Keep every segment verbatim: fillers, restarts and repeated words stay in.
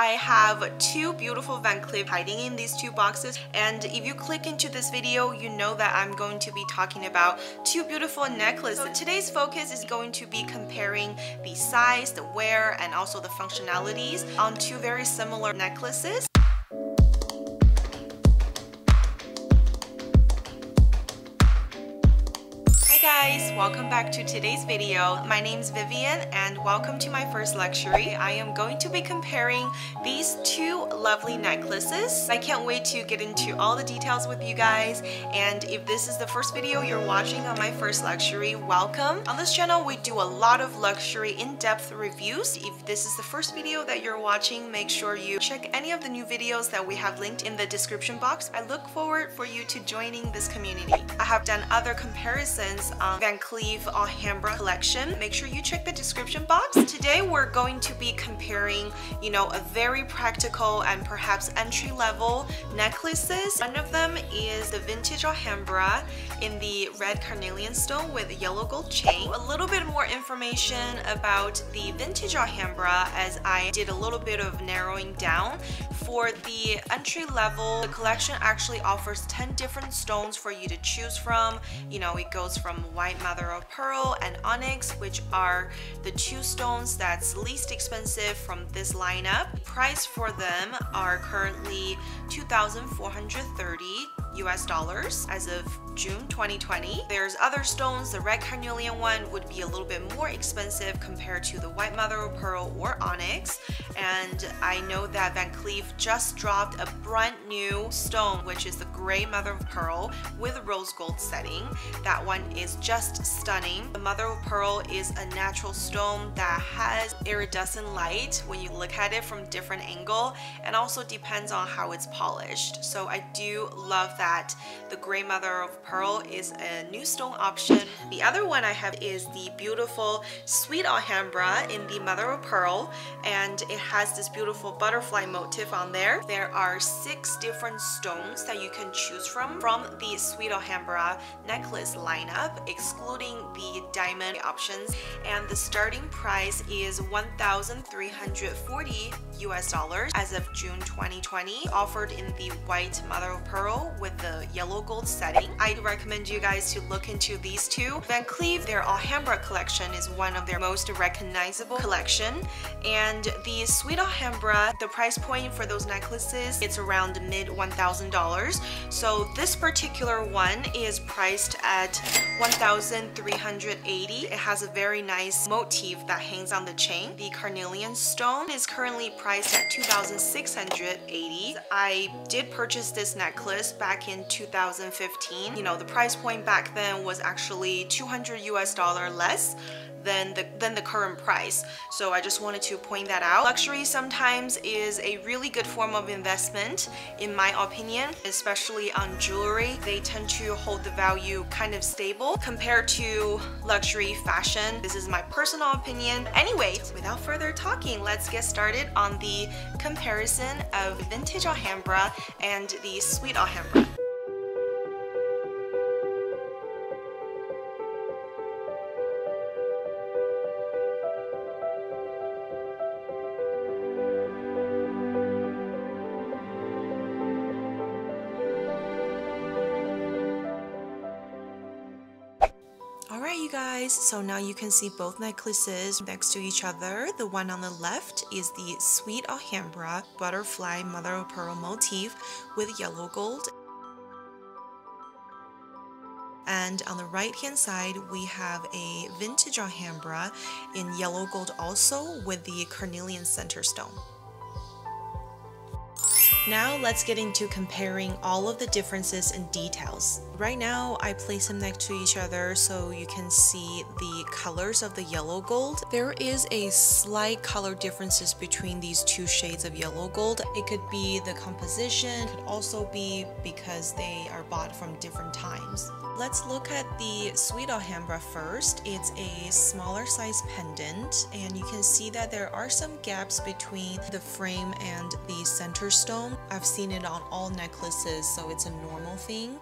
I have two beautiful Van Cleef hiding in these two boxes, and if you click into this video, you know that I'm going to be talking about two beautiful necklaces. So today's focus is going to be comparing the size, the wear, and also the functionalities on two very similar necklaces. Hey guys, welcome back to today's video. My name is Vivian and welcome to My First Luxury. I am going to be comparing these two lovely necklaces. I can't wait to get into all the details with you guys, and if this is the first video you're watching on My First Luxury, welcome. On this channel we do a lot of luxury in-depth reviews. If this is the first video that you're watching, make sure you check any of the new videos that we have linked in the description box. I look forward for you to joining this community. I have done other comparisons Um, Van Cleef Alhambra collection. Make sure you check the description box. Today we're going to be comparing, you know, a very practical and perhaps entry-level necklaces. One of them is the Vintage Alhambra in the red carnelian stone with a yellow gold chain. A little bit more information about the Vintage Alhambra, as I did a little bit of narrowing down. For the entry-level, the collection actually offers ten different stones for you to choose from. You know, it goes from white mother of pearl and onyx, which are the two stones that's least expensive from this lineup. The price for them are currently two thousand four hundred thirty U S dollars as of June twenty twenty. There's other stones. The red carnelian one would be a little bit more expensive compared to the white mother of pearl or onyx, and I know that Van Cleef just dropped a brand new stone, which is the gray mother of pearl with rose gold setting. That one is just stunning. The mother of pearl is a natural stone that has iridescent light when you look at it from different angle, and also depends on how it's polished. So I do love that the gray mother of pearl is a new stone option. The other one I have is the beautiful Sweet Alhambra in the mother of pearl, and it has this beautiful butterfly motif on there. There are six different stones that you can choose from from the Sweet Alhambra necklace lineup, excluding the diamond options, and the starting price is one thousand three hundred forty U S dollars as of June twenty twenty, offered in the white mother of pearl with the yellow gold setting. I recommend you guys to look into these two. Van Cleef, their Alhambra collection is one of their most recognizable collection, and the Sweet Alhambra, the price point for those necklaces, it's around mid one thousand dollars. So this particular one is priced at one thousand three hundred eighty dollars. It has a very nice motif that hangs on the chain. The carnelian stone is currently priced at two thousand six hundred eighty dollars. I did purchase this necklace back in two thousand fifteen. You know, the price point back then was actually two hundred U S dollar less than the, than the current price. So I just wanted to point that out. Luxury sometimes is a really good form of investment, in my opinion, especially on jewelry. They tend to hold the value kind of stable compared to luxury fashion. This is my personal opinion. Anyway, without further talking, let's get started on the comparison of Vintage Alhambra and the Sweet Alhambra. Guys, so now you can see both necklaces next to each other. The one on the left is the Sweet Alhambra butterfly mother of pearl motif with yellow gold, and on the right hand side we have a Vintage Alhambra in yellow gold, also with the carnelian center stone. Now let's get into comparing all of the differences and details. Right now I place them next to each other so you can see the colors of the yellow gold. There is a slight color differences between these two shades of yellow gold. It could be the composition, it could also be because they are bought from different times. Let's look at the Sweet Alhambra first. It's a smaller size pendant, and you can see that there are some gaps between the frame and the center stone. I've seen it on all necklaces, so it's a normal thing.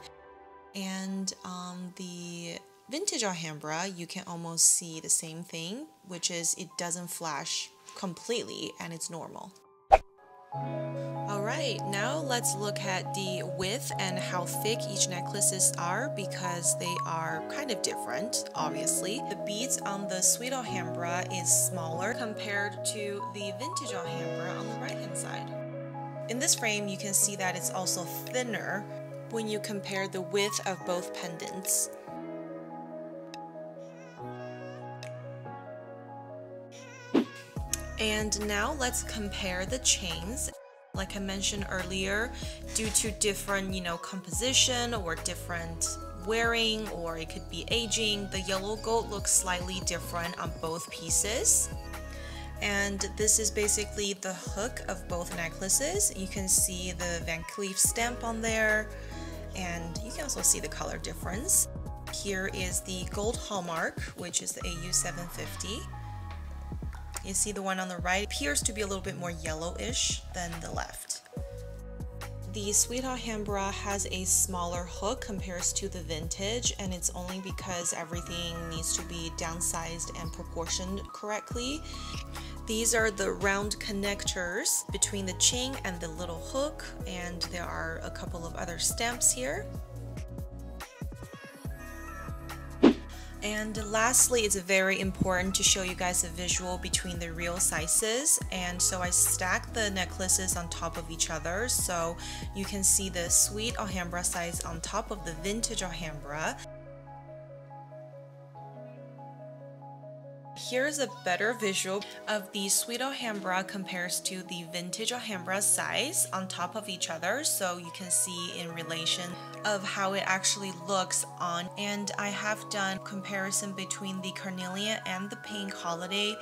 And on the Vintage Alhambra, you can almost see the same thing, which is it doesn't flash completely and it's normal. right, now let's look at the width and how thick each necklaces are, because they are kind of different, obviously. The beads on the Sweet Alhambra is smaller compared to the Vintage Alhambra on the right-hand side. In this frame, you can see that it's also thinner when you compare the width of both pendants. And now let's compare the chains. Like I mentioned earlier, due to different, you know, composition or different wearing, or it could be aging, the yellow gold looks slightly different on both pieces. And this is basically the hook of both necklaces. You can see the Van Cleef stamp on there, and you can also see the color difference. Here is the gold hallmark, which is the A U seven fifty. You see the one on the right appears to be a little bit more yellowish than the left. The Sweet Alhambra has a smaller hook compared to the Vintage, and it's only because everything needs to be downsized and proportioned correctly. These are the round connectors between the chain and the little hook, and there are a couple of other stamps here. And lastly, it's very important to show you guys a visual between the real sizes, and so I stacked the necklaces on top of each other so you can see the Sweet Alhambra size on top of the Vintage Alhambra. Here's a better visual of the Sweet Alhambra compared to the Vintage Alhambra size on top of each other, so you can see in relation of how it actually looks on. And I have done comparison between the carnelian and the pink holiday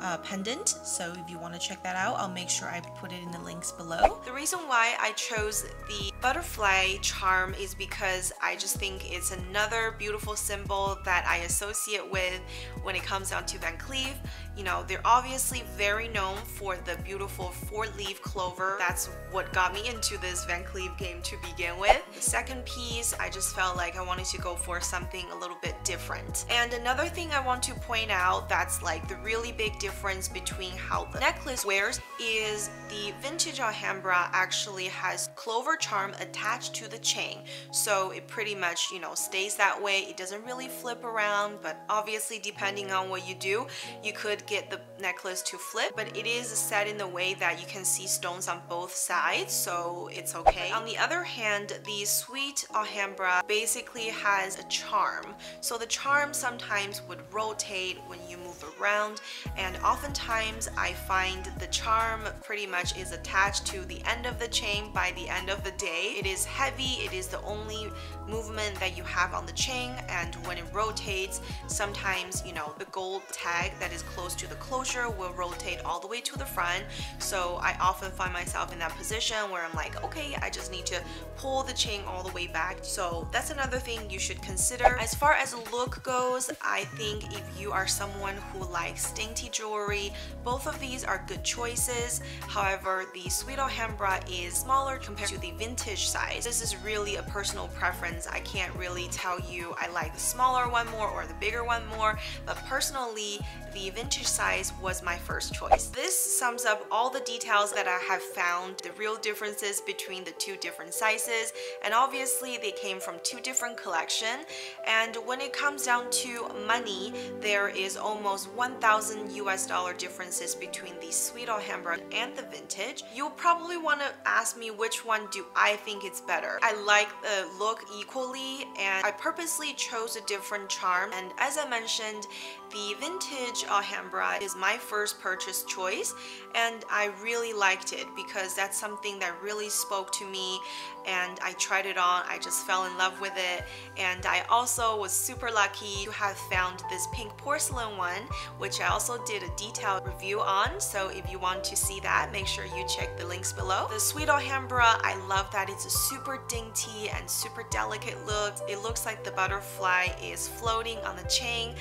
uh, pendant, so if you want to check that out, I'll make sure I put it in the links below. The reason why I chose the butterfly charm is because I just think it's another beautiful symbol that I associate with when it comes down to Van Cleef. You know, they're obviously very known for the beautiful four-leaf clover. That's what got me into this Van Cleef game to begin with. The second piece, I just felt like I wanted to go for something a little bit different. And another thing I want to point out that's like the really big difference between how the necklace wears is the Vintage Alhambra actually has clover charm attached to the chain. So it pretty much, you know, stays that way. It doesn't really flip around, but obviously depending on what you do, you could get the necklace to flip, but it is set in the way that you can see stones on both sides, so it's okay. On the other hand, the Sweet Alhambra basically has a charm, so the charm sometimes would rotate when you move around, and oftentimes I find the charm pretty much is attached to the end of the chain by the end of the day. It is heavy, it is the only movement that you have on the chain, and when it rotates, sometimes, you know, the gold tag that is close to the closure will rotate all the way to the front, so I often find myself in that position where I'm like, okay, I just need to pull the chain all the way back. So that's another thing you should consider. As far as look goes, I think if you are someone who likes dainty jewelry, both of these are good choices. However, the Sweet Alhambra is smaller compared to the Vintage size. This is really a personal preference. I can't really tell you I like the smaller one more or the bigger one more, but personally the Vintage size was my first choice. This sums up all the details that I have found, the real differences between the two different sizes, and obviously they came from two different collections. And when it comes down to money, there is almost one thousand U S dollar differences between the Sweet Alhambra and the Vintage. You'll probably want to ask me which one do I think it's better. I like the look equally, and I purposely chose a different charm, and as I mentioned, the Vintage Vintage Alhambra is my first purchase choice, and I really liked it because that's something that really spoke to me, and I tried it on, I just fell in love with it. And I also was super lucky to have found this pink porcelain one, which I also did a detailed review on, so if you want to see that, make sure you check the links below. The Sweet Alhambra, I love that it's a super dainty and super delicate look. It looks like the butterfly is floating on the chain,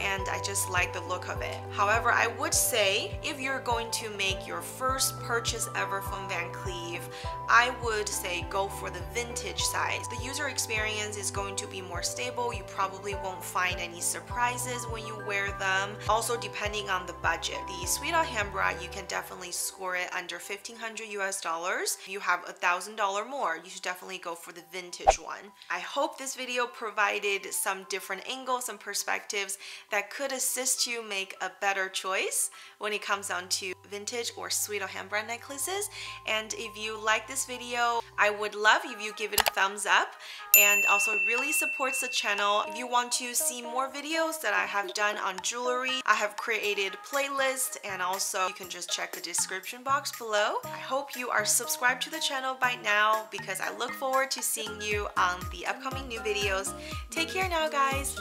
and I I just like the look of it. However, I would say if you're going to make your first purchase ever from Van Cleef, I would say go for the vintage size. The user experience is going to be more stable. You probably won't find any surprises when you wear them. Also, depending on the budget, the Sweet Alhambra, you can definitely score it under fifteen hundred U S dollars. If you have a thousand dollar more, you should definitely go for the vintage one. I hope this video provided some different angles, some perspectives that could assist you make a better choice when it comes down to vintage or Sweet Alhambra necklaces. And if you like this video, I would love if you give it a thumbs up, and also really supports the channel. If you want to see more videos that I have done on jewelry, I have created playlists, and also you can just check the description box below. I hope you are subscribed to the channel by now, because I look forward to seeing you on the upcoming new videos. Take care now, guys.